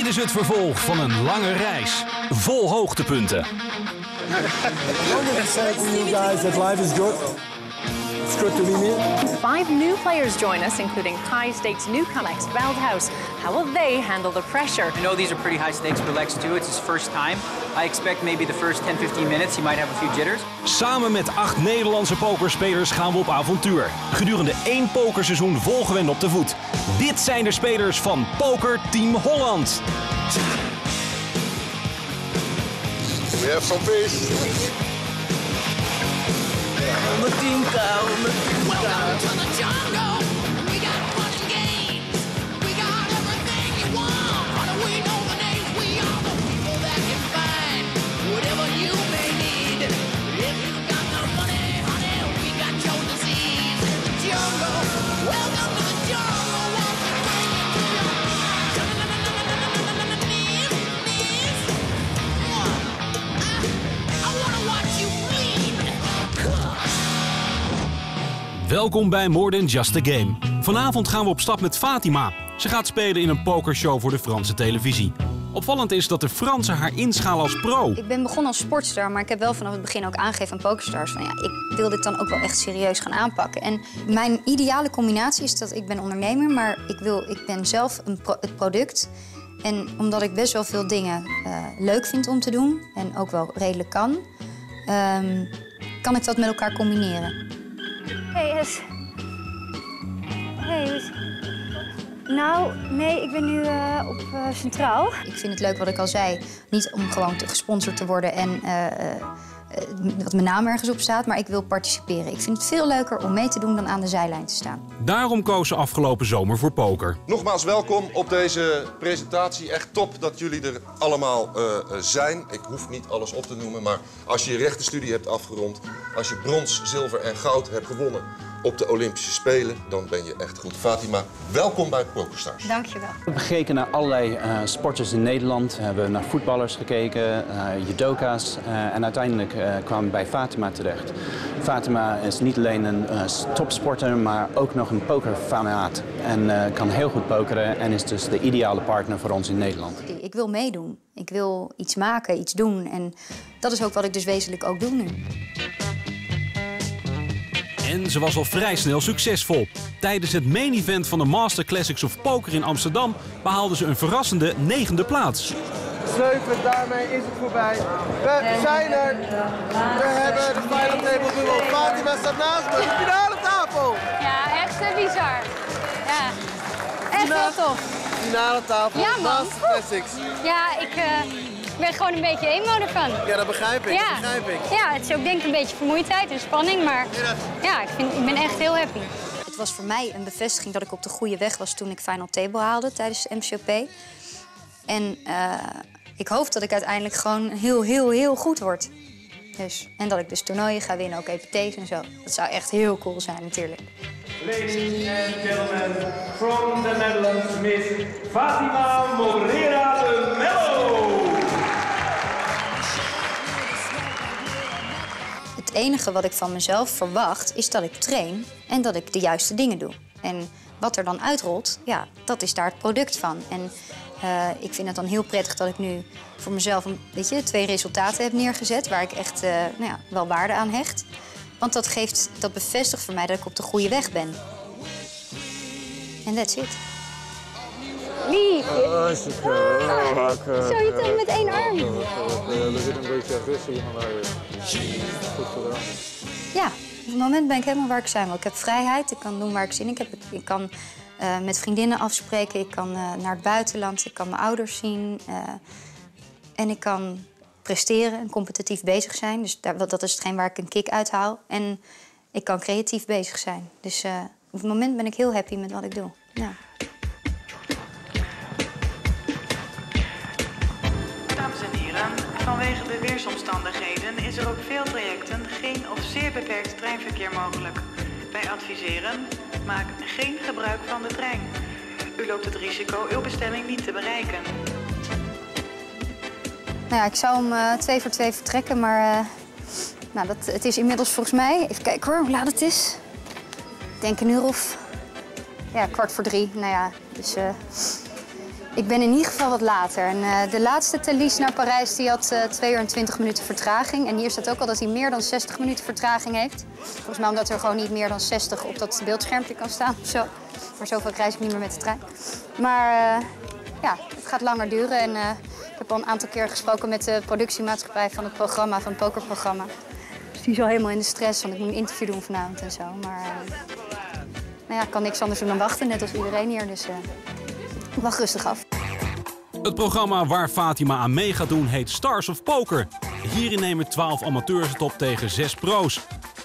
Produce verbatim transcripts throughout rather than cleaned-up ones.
Dit is het vervolg van een lange reis, vol hoogtepunten. Five new players join us, including high stakes newcomer Veldhuis. How will they handle the pressure? I know these are pretty high stakes for Lex too. It's his first time. I expect maybe the first ten to fifteen minutes he might have a few jitters. Samen met acht Nederlandse pokerspelers gaan we op avontuur. Gedurende één pokerseizoen volgen we hen op de voet. Dit zijn de spelers van Poker-Team Holland. We have some peace. Welkom bij More Than Just a Game. Vanavond gaan we op stap met Fatima. Ze gaat spelen in een pokershow voor de Franse televisie. Opvallend is dat de Fransen haar inschalen als pro. Ik ben begonnen als sportster, maar ik heb wel vanaf het begin ook aangegeven aan PokerStars van ja, ik wil dit dan ook wel echt serieus gaan aanpakken. En mijn ideale combinatie is dat ik ben ondernemer, maar ik, wil, ik ben zelf een pro, het product. En omdat ik best wel veel dingen uh, leuk vind om te doen en ook wel redelijk kan, um, kan ik dat met elkaar combineren. Hey, yes. Hey, yes. Nou, nee, ik ben nu uh, op uh, Centraal. Ik vind het leuk wat ik al zei. Niet om gewoon te gesponsord te worden en uh, uh, dat mijn naam ergens op staat, maar ik wil participeren. Ik vind het veel leuker om mee te doen dan aan de zijlijn te staan. Daarom koos ze afgelopen zomer voor poker. Nogmaals welkom op deze presentatie. Echt top dat jullie er allemaal uh, zijn. Ik hoef niet alles op te noemen, maar als je je rechtenstudie hebt afgerond, als je brons, zilver en goud hebt gewonnen op de Olympische Spelen, dan ben je echt goed. Fatima, welkom bij PokerStars. Dank je wel. We hebben gekeken naar allerlei uh, sporters in Nederland. We hebben naar voetballers gekeken, uh, judoka's. Uh, en uiteindelijk uh, kwamen we bij Fatima terecht. Fatima is niet alleen een uh, topsporter, maar ook nog een pokerfanaat. En uh, kan heel goed pokeren en is dus de ideale partner voor ons in Nederland. Ik wil meedoen. Ik wil iets maken, iets doen. En dat is ook wat ik dus wezenlijk ook doe nu. En ze was al vrij snel succesvol. Tijdens het main event van de Master Classics of Poker in Amsterdam behaalde ze een verrassende negende plaats. Zeven, daarmee is het voorbij. We zijn er. We hebben de final table duel. Fatima staat naast me. De finale tafel. Ja, echt bizar. Ja, echt heel tof. Finale tafel, ja, Master Classics. Ja, ik... Uh... Ik ben gewoon een beetje emo ervan. Ja, dat begrijp ik. Ja, dat begrijp ik. Ja, het is ook denk ik een beetje vermoeidheid en spanning, maar ja, ik, vind, ik ben echt heel happy. Het was voor mij een bevestiging dat ik op de goede weg was toen ik Final Table haalde tijdens de M C O P. En uh, ik hoop dat ik uiteindelijk gewoon heel, heel, heel goed word. Dus, en dat ik dus toernooien ga winnen, ook E P T's en zo. Dat zou echt heel cool zijn natuurlijk. Ladies and gentlemen, from the Netherlands, Miss Fatima Moreira de Melo. Het enige wat ik van mezelf verwacht is dat ik train en dat ik de juiste dingen doe. En wat er dan uitrolt, ja, dat is daar het product van. En uh, ik vind het dan heel prettig dat ik nu voor mezelf een, weet je, twee resultaten heb neergezet waar ik echt uh, nou ja, wel waarde aan hecht. Want dat, geeft, dat bevestigt voor mij dat ik op de goede weg ben. En that's it. Lief. Ah, zo, je telt met één arm. Er zit een beetje agressie aan mij. Goed gedaan. Ja, op het moment ben ik helemaal waar ik zijn wil. Ik heb vrijheid, ik kan doen waar ik zin in heb. Ik kan uh, met vriendinnen afspreken, ik kan uh, naar het buitenland, ik kan mijn ouders zien. Uh, en ik kan presteren en competitief bezig zijn. Dus daar, dat is hetgeen waar ik een kick uit haal. En ik kan creatief bezig zijn. Dus uh, op het moment ben ik heel happy met wat ik doe. Ja. Vanwege de weersomstandigheden is er op veel trajecten geen of zeer beperkt treinverkeer mogelijk. Wij adviseren, maak geen gebruik van de trein. U loopt het risico uw bestemming niet te bereiken. Nou ja, ik zou om uh, twee voor twee vertrekken, maar uh, nou, dat, het is inmiddels volgens mij... Even kijken hoor, hoe laat het is. Ik denk een uur of... Ja, kwart voor drie. Nou ja, dus... Uh... Ik ben in ieder geval wat later. En, uh, de laatste Thalys naar Parijs die had uh, twee uur en twintig minuten vertraging. En hier staat ook al dat hij meer dan zestig minuten vertraging heeft. Volgens mij omdat er gewoon niet meer dan zestig op dat beeldschermpje kan staan of zo. Maar zoveel reis ik niet meer met de trein. Maar uh, ja, het gaat langer duren. En uh, ik heb al een aantal keer gesproken met de productiemaatschappij van het programma, van het pokerprogramma. Dus die is al helemaal in de stress, want ik moet een interview doen vanavond en zo. Maar uh, nou ja, ik kan niks anders doen dan wachten, net als iedereen hier. Dus uh, ik wacht rustig af. Het programma waar Fatima aan mee gaat doen heet Stars of Poker. Hierin nemen twaalf amateurs het op tegen zes pro's.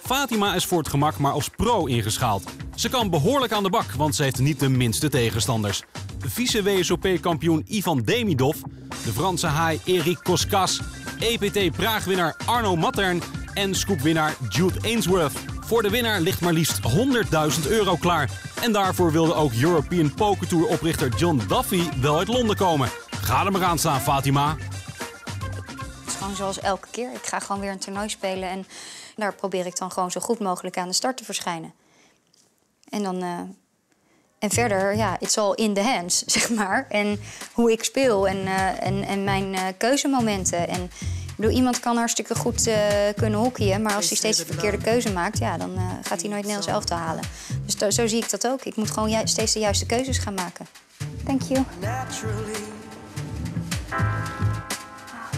Fatima is voor het gemak maar als pro ingeschaald. Ze kan behoorlijk aan de bak, want ze heeft niet de minste tegenstanders. Vice-W S O P-kampioen Ivan Demidov, de Franse haai Erik Koskas, E P T-Praagwinnaar Arno Mattern en scoopwinnaar Jude Ainsworth. Voor de winnaar ligt maar liefst honderdduizend euro klaar. En daarvoor wilde ook European Poker Tour-oprichter John Duffy wel uit Londen komen. Ga er maar aan staan, Fatima. Het is gewoon zoals elke keer. Ik ga gewoon weer een toernooi spelen en daar probeer ik dan gewoon zo goed mogelijk aan de start te verschijnen. En dan... Uh... En verder, ja, it's all in the hands, zeg maar. En hoe ik speel en, uh, en, en mijn uh, keuzemomenten. En, ik bedoel, iemand kan hartstikke goed uh, kunnen hockeyen, maar als hij steeds de verkeerde keuze maakt, ja, dan uh, gaat hij nooit Nederlands elftal halen. Dus zo zie ik dat ook. Ik moet gewoon ju- steeds de juiste keuzes gaan maken. Thank you.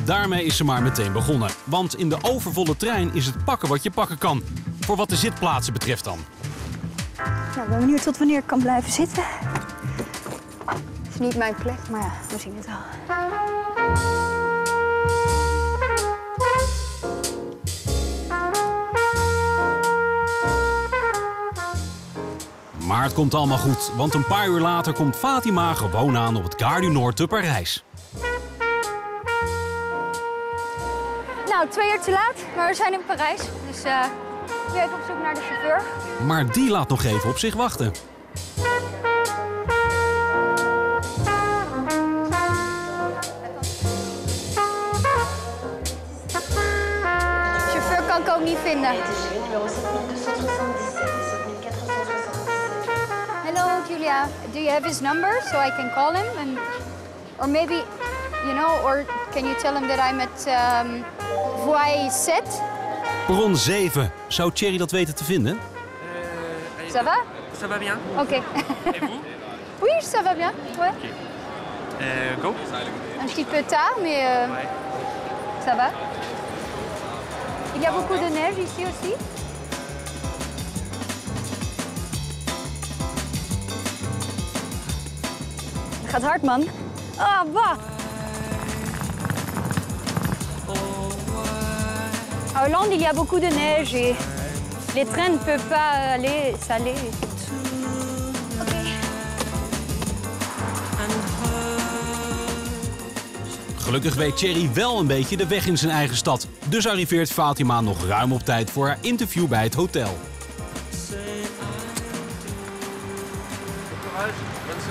Daarmee is ze maar meteen begonnen. Want in de overvolle trein is het pakken wat je pakken kan. Voor wat de zitplaatsen betreft dan. Nou, ik ben benieuwd tot wanneer ik kan blijven zitten. Het is niet mijn plek, maar ja, we zien het al. Maar het komt allemaal goed, want een paar uur later komt Fatima gewoon aan op het Gare du Nord te Parijs. Nou, twee uur te laat, maar we zijn in Parijs, dus... Uh... Nu even op zoek naar de chauffeur. Maar die laat nog even op zich wachten. De chauffeur kan ik ook niet vinden. Hello Julia, do you have his number so I can call him? And, or maybe, you know, or can you tell him that I'm at um, Voie sept? Perron zeven. Zou Thierry dat weten te vinden? Uh, ça va? Ça va bien. Oké. Okay. Et vous? Oui, ça va bien. Ouais. Okay. Uh, go. Un petit peu tard, mais uh, ouais. Ça va. Il y a beaucoup de neige ici aussi. Het gaat hard, man. Ah, oh, bah. En Hollande, il y a beaucoup de neige et les trains ne peuvent pas aller salés. Okay. Gelukkig weet Thierry wel een beetje de weg in zijn eigen stad. Dus arriveert Fatima nog ruim op tijd voor haar interview bij het hotel.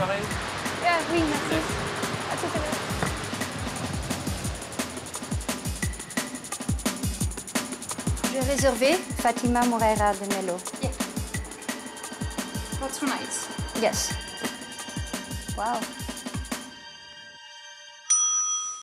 Ja, oui, merci. Reservé Fatima Moreira de Melo. Yeah. What's for night? Yes. Wow.